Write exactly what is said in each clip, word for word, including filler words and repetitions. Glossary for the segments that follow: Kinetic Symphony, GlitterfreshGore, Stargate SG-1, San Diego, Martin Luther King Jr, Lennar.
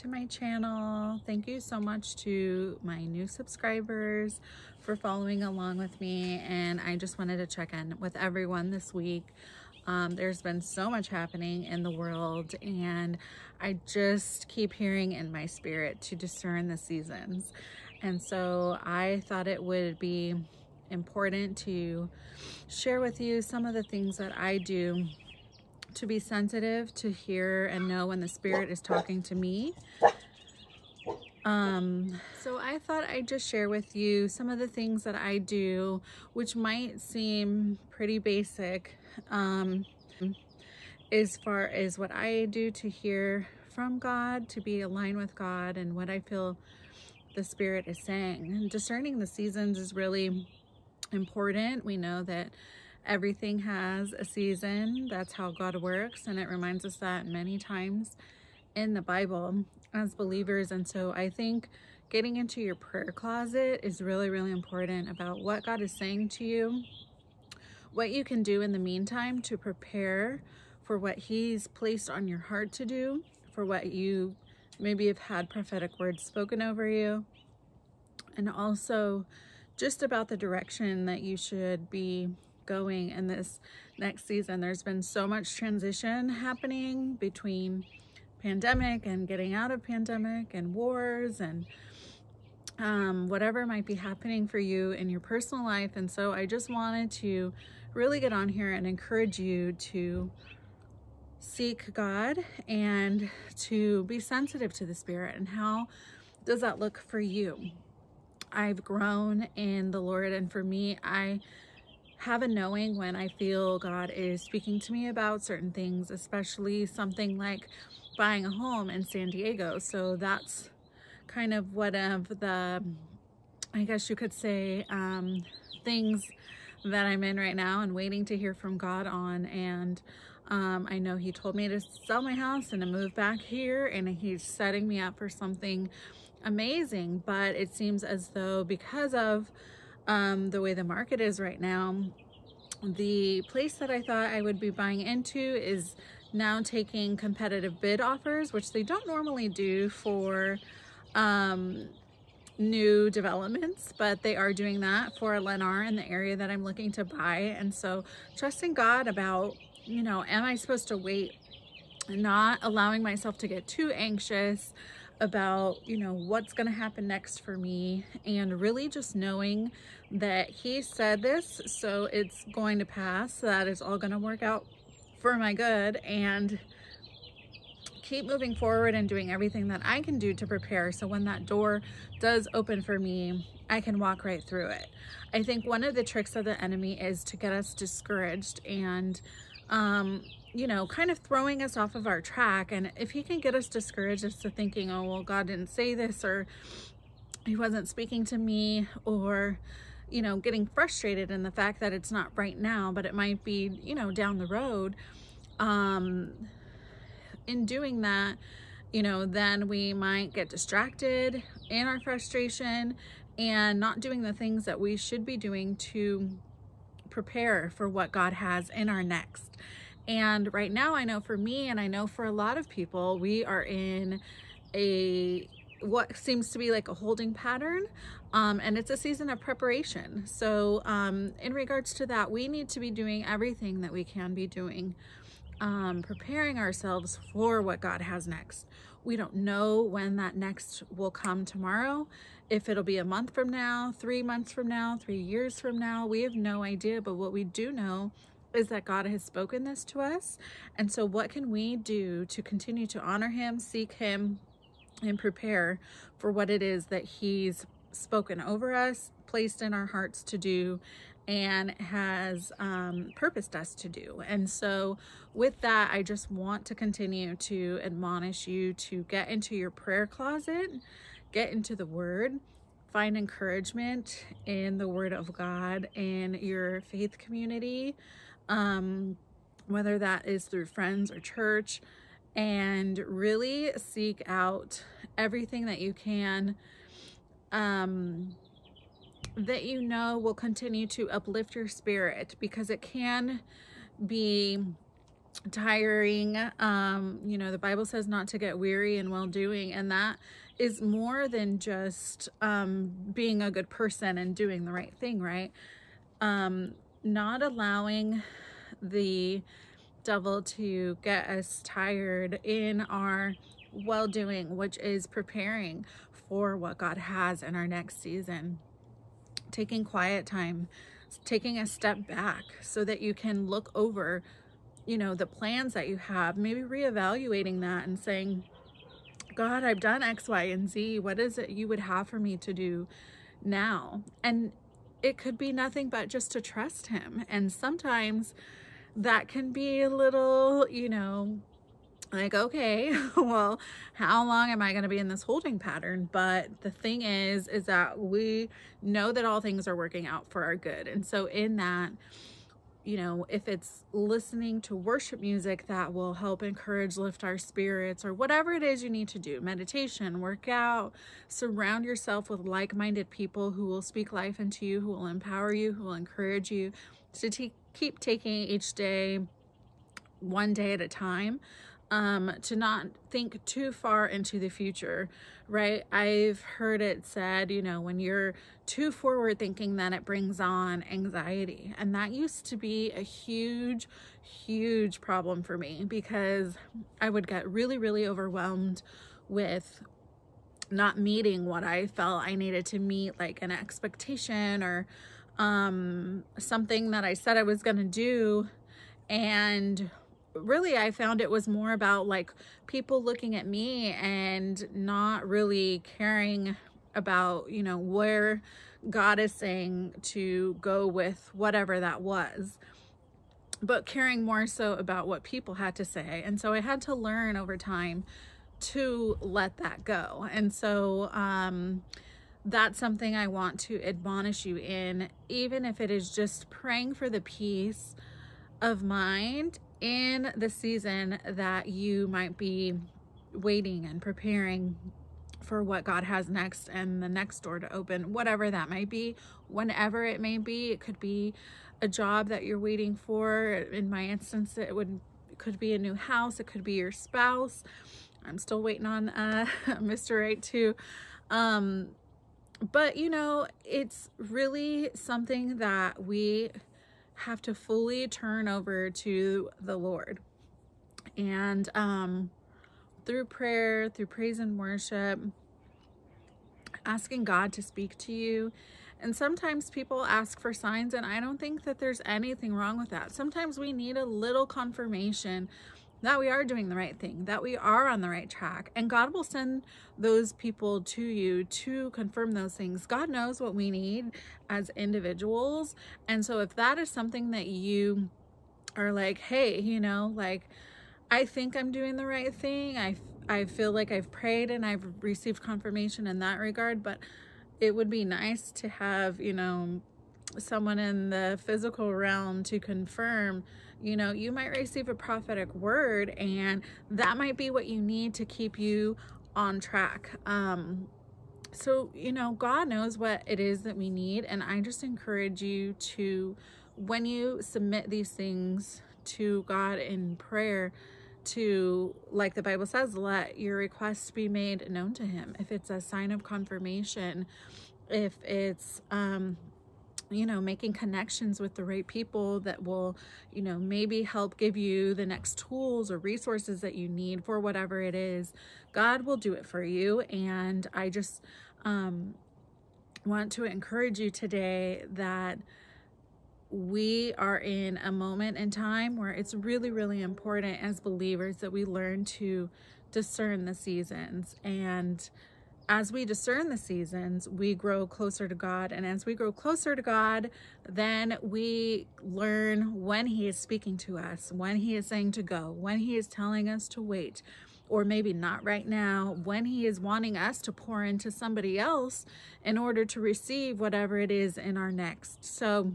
to my channel. Thank you so much to my new subscribers for following along with me, and I just wanted to check in with everyone this week. Um, there's been so much happening in the world, and I just keep hearing in my spirit to discern the seasons. And so I thought it would be important to share with you some of the things that I do to be sensitive, to hear and know when the Spirit is talking to me. Um, so I thought I'd just share with you some of the things that I do, which might seem pretty basic, um, as far as what I do to hear from God, to be aligned with God and what I feel the Spirit is saying. And discerning the seasons is really important. We know that everything has a season. That's how God works, and it reminds us that many times in the Bible as believers. And so I think getting into your prayer closet is really, really important about what God is saying to you, what you can do in the meantime to prepare for what He's placed on your heart to do, for what you maybe have had prophetic words spoken over you, and also just about the direction that you should be going in this next season. There's been so much transition happening between pandemic and getting out of pandemic and wars and um, whatever might be happening for you in your personal life. And so I just wanted to really get on here and encourage you to seek God and to be sensitive to the Spirit. And how does that look for you? I've grown in the Lord, and for me, I have a knowing when I feel God is speaking to me about certain things, especially something like buying a home in San Diego. So that's kind of one of the, I guess you could say, um, things that I'm in right now and waiting to hear from God on. And um, I know He told me to sell my house and to move back here, and He's setting me up for something amazing. But it seems as though because of Um, the way the market is right now, the place that I thought I would be buying into is now taking competitive bid offers, which they don't normally do for um, new developments, but they are doing that for Lennar in the area that I'm looking to buy. And so trusting God about, you know, am I supposed to wait, not allowing myself to get too anxious about, you know, what's going to happen next for me, and really just knowing that He said this, so it's going to pass, so that it's all going to work out for my good, and keep moving forward and doing everything that I can do to prepare, so when that door does open for me, I can walk right through it. I think one of the tricks of the enemy is to get us discouraged and um you know, kind of throwing us off of our track. And if he can get us discouraged as to thinking, oh, well, God didn't say this, or He wasn't speaking to me, or, you know, getting frustrated in the fact that it's not right now, but it might be, you know, down the road. Um, in doing that, you know, then we might get distracted in our frustration and not doing the things that we should be doing to prepare for what God has in our next. And right now, I know for me, and I know for a lot of people, we are in a what seems to be like a holding pattern, um, and it's a season of preparation. So um, in regards to that, we need to be doing everything that we can be doing, um, preparing ourselves for what God has next. We don't know when that next will come tomorrow, if it'll be a month from now, three months from now, three years from now. We have no idea, but what we do know is that God has spoken this to us. And so what can we do to continue to honor Him, seek Him, and prepare for what it is that He's spoken over us, placed in our hearts to do, and has um, purposed us to do. And so with that, I just want to continue to admonish you to get into your prayer closet, get into the Word, find encouragement in the Word of God, in your faith community, Um, whether that is through friends or church, and really seek out everything that you can um, that you know will continue to uplift your spirit, because it can be tiring. Um, you know, the Bible says not to get weary in well doing, and that is more than just um, being a good person and doing the right thing, right? Um, not allowing the devil to get us tired in our well doing, which is preparing for what God has in our next season. Taking quiet time, taking a step back so that you can look over, you know, the plans that you have, maybe reevaluating that and saying, God, I've done X, Y, and Z. What is it you would have for me to do now? And it could be nothing but just to trust him. And sometimes that can be a little, you know, like, okay, well, how long am I going to be in this holding pattern? But the thing is, is that we know that all things are working out for our good. And so in that, you know, if it's listening to worship music that will help encourage, lift our spirits, or whatever it is you need to do, meditation, work out, surround yourself with like-minded people who will speak life into you, who will empower you, who will encourage you to t- keep taking each day, one day at a time. Um, to not think too far into the future, right? I've heard it said, you know, when you're too forward thinking, then it brings on anxiety. And that used to be a huge, huge problem for me, because I would get really, really overwhelmed with not meeting what I felt I needed to meet, like an expectation or um, something that I said I was going to do. And really, I found it was more about like people looking at me and not really caring about, you know, where God is saying to go with whatever that was, but caring more so about what people had to say. And so I had to learn over time to let that go. And so um, that's something I want to admonish you in, even if it is just praying for the peace of mind in the season that you might be waiting and preparing for what God has next and the next door to open, whatever that might be, whenever it may be. It could be a job that you're waiting for. In my instance, it would it could be a new house. It could be your spouse. I'm still waiting on uh, Mister Right too. Um, but, you know, it's really something that we have to fully turn over to the Lord. And um, through prayer, through praise and worship, asking God to speak to you. And sometimes people ask for signs, and I don't think that there's anything wrong with that. Sometimes we need a little confirmation that we are doing the right thing, that we are on the right track. And God will send those people to you to confirm those things. God knows what we need as individuals. And so if that is something that you are like, hey, you know, like, I think I'm doing the right thing. I, I feel like I've prayed and I've received confirmation in that regard, but it would be nice to have, you know, someone in the physical realm to confirm. You know, you might receive a prophetic word, and that might be what you need to keep you on track. Um, so, you know, God knows what it is that we need. And I just encourage you to, when you submit these things to God in prayer, to, like the Bible says, let your requests be made known to him. If it's a sign of confirmation, if it's, um, you know, making connections with the right people that will, you know, maybe help give you the next tools or resources that you need for whatever it is, God will do it for you. And I just um, want to encourage you today that we are in a moment in time where it's really, really important as believers that we learn to discern the seasons. And as we discern the seasons, we grow closer to God. And as we grow closer to God, then we learn when he is speaking to us, when he is saying to go, when he is telling us to wait, or maybe not right now, when he is wanting us to pour into somebody else in order to receive whatever it is in our next. So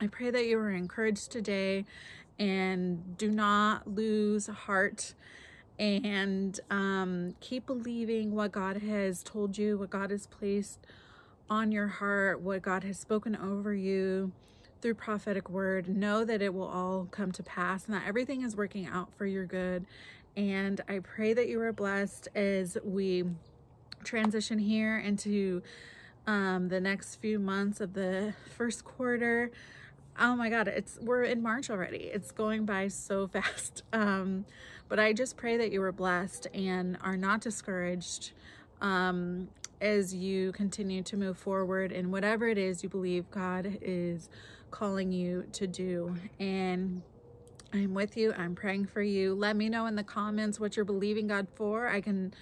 I pray that you were encouraged today, and do not lose heart. And um, keep believing what God has told you, what God has placed on your heart, what God has spoken over you through prophetic word. Know that it will all come to pass and that everything is working out for your good. And I pray that you are blessed as we transition here into um, the next few months of the first quarter. Oh my God, it's we're in March already. It's going by so fast. Um, but I just pray that you are blessed and are not discouraged um, as you continue to move forward in whatever it is you believe God is calling you to do. And I'm with you. I'm praying for you. Let me know in the comments what you're believing God for. I can,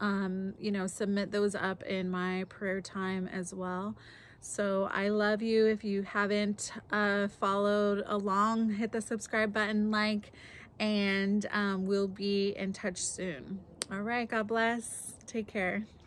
um, you know, submit those up in my prayer time as well. So I love you. If you haven't uh, followed along, hit the subscribe button, like, and um, we'll be in touch soon. All right. God bless. Take care.